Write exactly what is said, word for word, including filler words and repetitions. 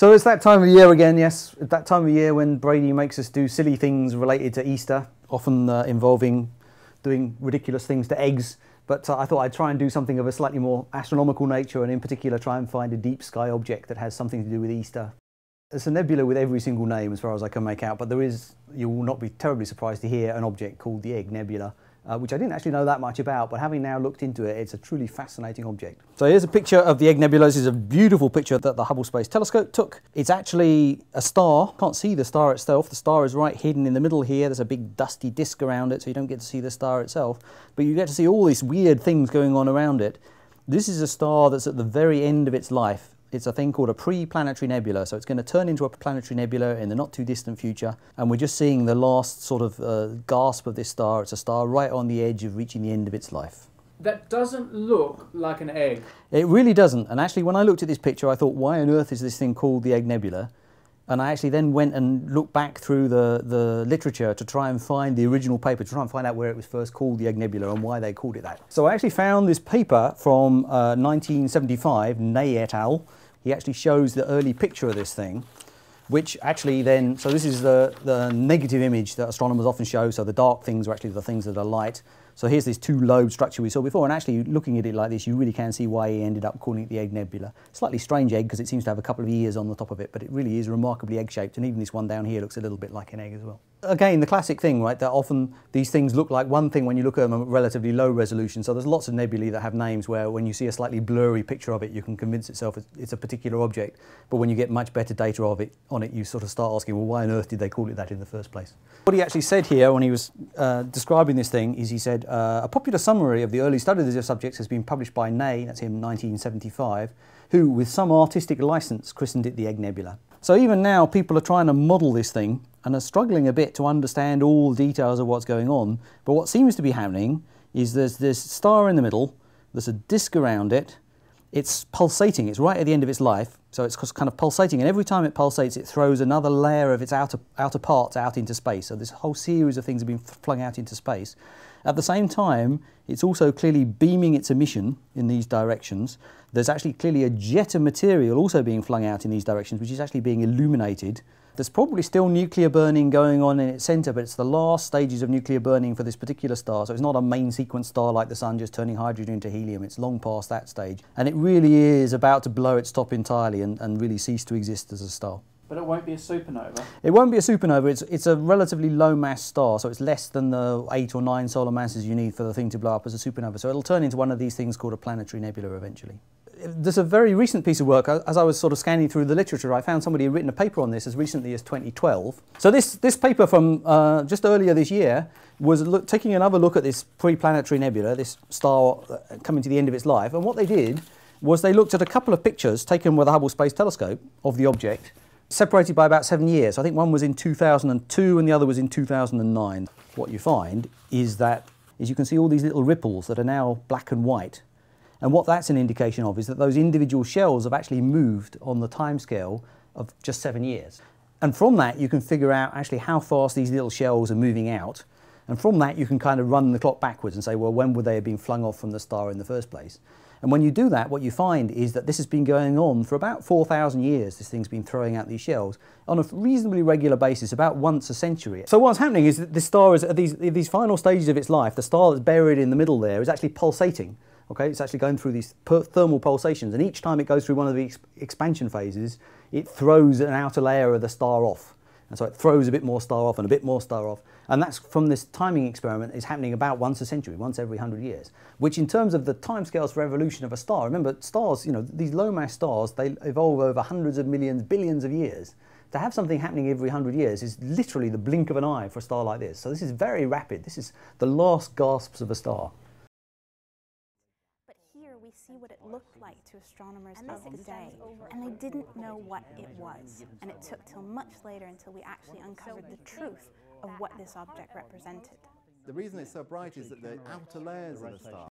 So it's that time of year again, yes, that time of year when Brady makes us do silly things related to Easter, often uh, involving doing ridiculous things to eggs. But uh, I thought I'd try and do something of a slightly more astronomical nature, and in particular try and find a deep sky object that has something to do with Easter. It's a nebula with every single name as far as I can make out, but there is, you will not be terribly surprised to hear, an object called the Egg Nebula, uh, which I didn't actually know that much about, but having now looked into it, it's a truly fascinating object. So here's a picture of the Egg Nebula. This is a beautiful picture that the Hubble Space Telescope took. It's actually a star. Can't see the star itself. The star is right hidden in the middle here. There's a big dusty disk around it, so you don't get to see the star itself, but you get to see all these weird things going on around it. This is a star that's at the very end of its life. It's a thing called a pre-planetary nebula, so it's going to turn into a planetary nebula in the not-too-distant future, and we're just seeing the last sort of uh, gasp of this star. It's a star right on the edge of reaching the end of its life. That doesn't look like an egg. It really doesn't, and actually when I looked at this picture I thought, why on earth is this thing called the Egg Nebula? And I actually then went and looked back through the, the literature to try and find the original paper, to try and find out where it was first called the Egg Nebula and why they called it that. So I actually found this paper from uh, nineteen seventy-five, Ney et al. He actually shows the early picture of this thing, which actually then, so this is the, the negative image that astronomers often show, so the dark things are actually the things that are light. So here's this two-lobe structure we saw before, and actually looking at it like this, you really can see why he ended up calling it the Egg Nebula. Slightly strange egg because it seems to have a couple of ears on the top of it, but it really is remarkably egg-shaped, and even this one down here looks a little bit like an egg as well. Again, the classic thing, right, that often these things look like one thing when you look at them at relatively low resolution, so there's lots of nebulae that have names where when you see a slightly blurry picture of it, you can convince itself it's a particular object, but when you get much better data of it, on it, you sort of start asking, well, why on earth did they call it that in the first place? What he actually said here when he was uh, describing this thing is he said, Uh, a popular summary of the early study of the subjects has been published by Ney, that's him, nineteen seventy-five, who, with some artistic license, christened it the Egg Nebula. So even now, people are trying to model this thing and are struggling a bit to understand all the details of what's going on. But what seems to be happening is there's this star in the middle, there's a disk around it, it's pulsating, it's right at the end of its life, so it's kind of pulsating, and every time it pulsates it throws another layer of its outer, outer parts out into space, so this whole series of things have been flung out into space. At the same time, it's also clearly beaming its emission in these directions. There's actually clearly a jet of material also being flung out in these directions, which is actually being illuminated. There's probably still nuclear burning going on in its centre, but it's the last stages of nuclear burning for this particular star, so it's not a main sequence star like the Sun just turning hydrogen into helium, it's long past that stage. And it really is about to blow its top entirely and, and really cease to exist as a star. But it won't be a supernova? It won't be a supernova, it's, it's a relatively low mass star, so it's less than the eight or nine solar masses you need for the thing to blow up as a supernova, so it'll turn into one of these things called a planetary nebula eventually. There's a very recent piece of work. As I was sort of scanning through the literature, I found somebody had written a paper on this as recently as twenty twelve. So this, this paper from uh, just earlier this year was look, taking another look at this pre-planetary nebula, this star coming to the end of its life, and what they did was they looked at a couple of pictures taken with the Hubble Space Telescope of the object, separated by about seven years. I think one was in two thousand two and the other was in two thousand nine. What you find is that is you can see all these little ripples that are now black and white. And what that's an indication of is that those individual shells have actually moved on the timescale of just seven years. And from that you can figure out actually how fast these little shells are moving out. And from that you can kind of run the clock backwards and say, well, when would they have been flung off from the star in the first place? And when you do that, what you find is that this has been going on for about four thousand years. This thing's been throwing out these shells on a reasonably regular basis, about once a century. So what's happening is that this star is at these, these final stages of its life, the star that's buried in the middle there is actually pulsating. Okay, it's actually going through these thermal pulsations, and each time it goes through one of the ex expansion phases, it throws an outer layer of the star off. And so it throws a bit more star off and a bit more star off. And that's from this timing experiment is happening about once a century, once every hundred years, which in terms of the timescales for evolution of a star, remember stars, you know, these low mass stars, they evolve over hundreds of millions, billions of years. To have something happening every hundred years is literally the blink of an eye for a star like this. So this is very rapid. This is the last gasps of a star. See what it looked like to astronomers of the day, and they didn't know what it was, and it took till much later until we actually uncovered the truth of what this object represented. The reason it's so bright is that the outer layers of the star